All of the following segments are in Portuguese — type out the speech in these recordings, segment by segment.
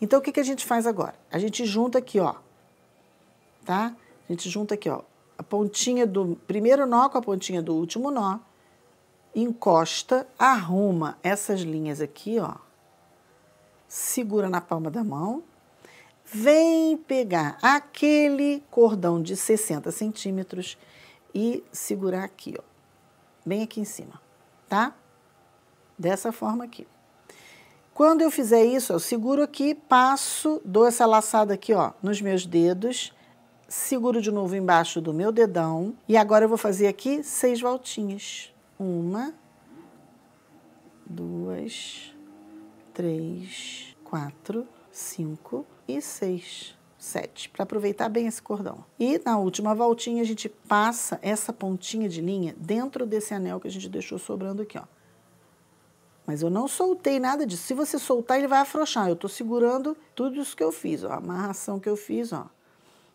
Então, o que que a gente faz agora? A gente junta aqui, ó, tá? A gente junta aqui, ó, a pontinha do primeiro nó com a pontinha do último nó, encosta, arruma essas linhas aqui, ó, segura na palma da mão, vem pegar aquele cordão de 60 centímetros e segurar aqui, ó, bem aqui em cima, tá? Dessa forma aqui. Quando eu fizer isso, eu seguro aqui, passo, dou essa laçada aqui, ó, nos meus dedos, seguro de novo embaixo do meu dedão, e agora eu vou fazer aqui 6 voltinhas. 1, 2, 3, 4, 5 e 6, 7, para aproveitar bem esse cordão. E na última voltinha, a gente passa essa pontinha de linha dentro desse anel que a gente deixou sobrando aqui, ó. Mas eu não soltei nada disso. Se você soltar, ele vai afrouxar. Eu tô segurando tudo isso que eu fiz, ó, a amarração que eu fiz, ó.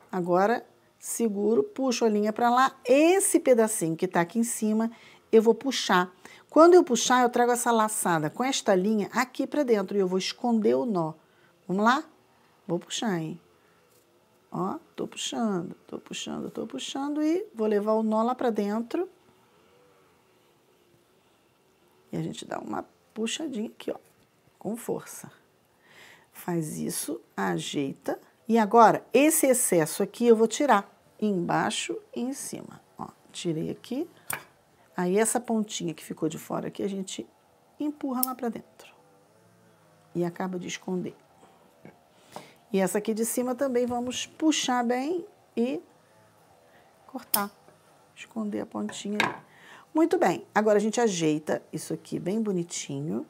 Agora, seguro, puxo a linha para lá. Esse pedacinho que tá aqui em cima, eu vou puxar. Quando eu puxar, eu trago essa laçada com esta linha aqui para dentro e eu vou esconder o nó. Vamos lá? Vou puxar, hein? Ó, tô puxando, tô puxando, tô puxando e vou levar o nó lá para dentro. E a gente dá uma puxadinha aqui, ó, com força. Faz isso, ajeita. E agora, esse excesso aqui eu vou tirar embaixo e em cima. Ó, tirei aqui. Aí, essa pontinha que ficou de fora aqui, a gente empurra lá pra dentro. E acaba de esconder. E essa aqui de cima também vamos puxar bem e cortar. Esconder a pontinha. Muito bem. Agora, a gente ajeita isso aqui bem bonitinho.